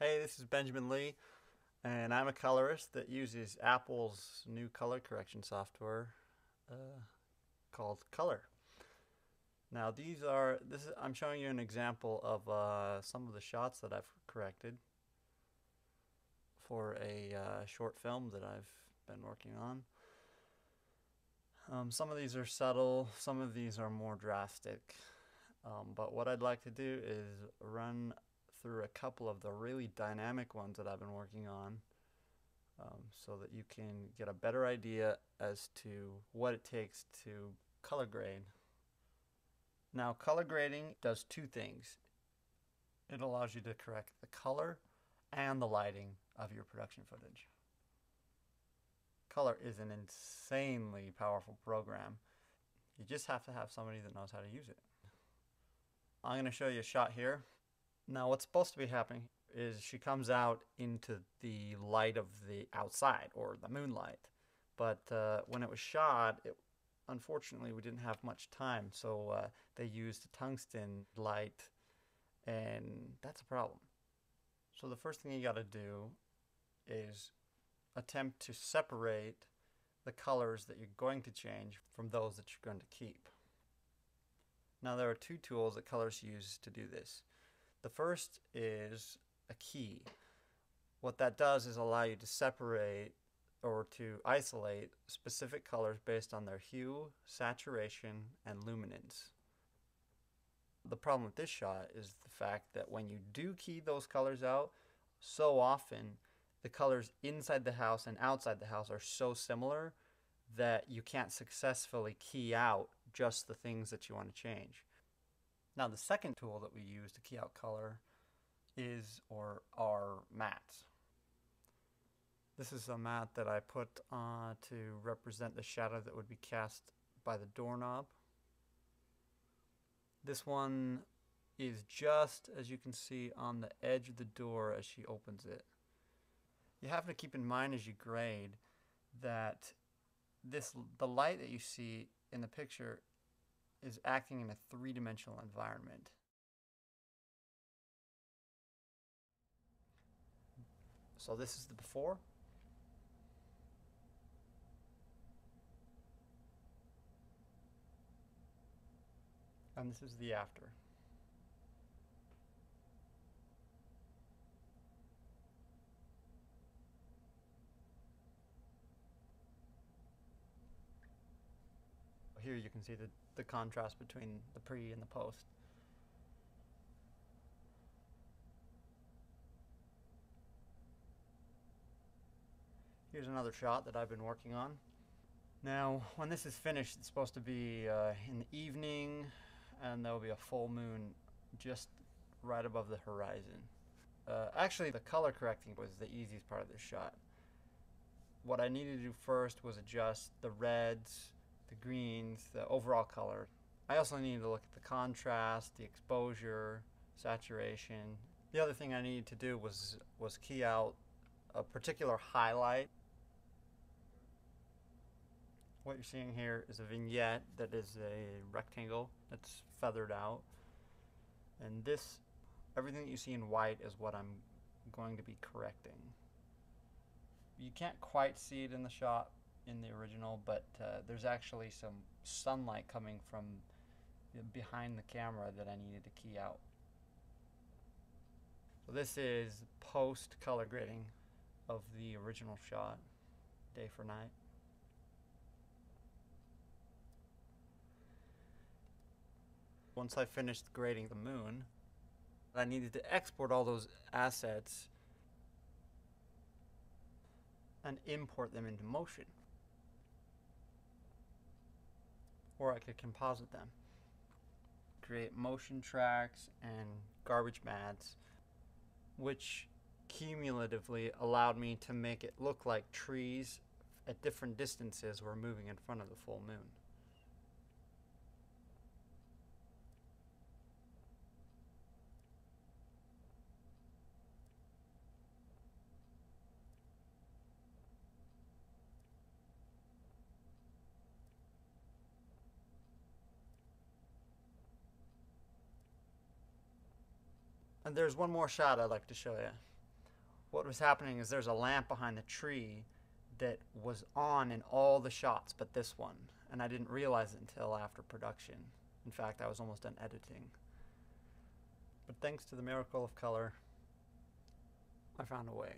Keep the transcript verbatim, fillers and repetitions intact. Hey, this is Benjamin Lee, and I'm a colorist that uses Apple's new color correction software uh, called Color. Now, these are this is, I'm showing you an example of uh, some of the shots that I've corrected for a uh, short film that I've been working on. Um, some of these are subtle, some of these are more drastic, um, but what I'd like to do is run through a couple of the really dynamic ones that I've been working on um, so that you can get a better idea as to what it takes to color grade. Now, color grading does two things. It allows you to correct the color and the lighting of your production footage. Color is an insanely powerful program. You just have to have somebody that knows how to use it. I'm going to show you a shot here. Now, what's supposed to be happening is she comes out into the light of the outside, or the moonlight. But uh, when it was shot, it, unfortunately, we didn't have much time. So uh, they used a tungsten light, and that's a problem. So the first thing you got to do is attempt to separate the colors that you're going to change from those that you're going to keep. Now, there are two tools that colorists use to do this. The first is a key. What that does is allow you to separate or to isolate specific colors based on their hue, saturation, and luminance. The problem with this shot is the fact that when you do key those colors out, so often the colors inside the house and outside the house are so similar that you can't successfully key out just the things that you want to change. Now, the second tool that we use to key out color is or are mats. This is a mat that I put on to represent the shadow that would be cast by the doorknob. This one is just, as you can see, on the edge of the door as she opens it. You have to keep in mind as you grade that this the light that you see in the picture is acting in a three-dimensional environment. So this is the before. And this is the after. Here you can see the, the contrast between the pre and the post. Here's another shot that I've been working on. Now, when this is finished, it's supposed to be uh, in the evening, and there will be a full moon just right above the horizon. Uh, actually, the color correcting was the easiest part of this shot. What I needed to do first was adjust the reds, the greens, the overall color. I also needed to look at the contrast, the exposure, saturation. The other thing I needed to do was, was key out a particular highlight. What you're seeing here is a vignette that is a rectangle that's feathered out. And this, everything that you see in white is what I'm going to be correcting. You can't quite see it in the shot, in the original, but uh, there's actually some sunlight coming from behind the camera that I needed to key out. So this is post color grading of the original shot, day for night. Once I finished grading the moon, I needed to export all those assets and import them into Motion. Or I could composite them. Create motion tracks and garbage mats, which cumulatively allowed me to make it look like trees at different distances were moving in front of the full moon. And there's one more shot I'd like to show you. what was happening is there's a lamp behind the tree that was on in all the shots but this one, and I didn't realize it until after production. In fact, I was almost done editing. But thanks to the miracle of color, I found a way.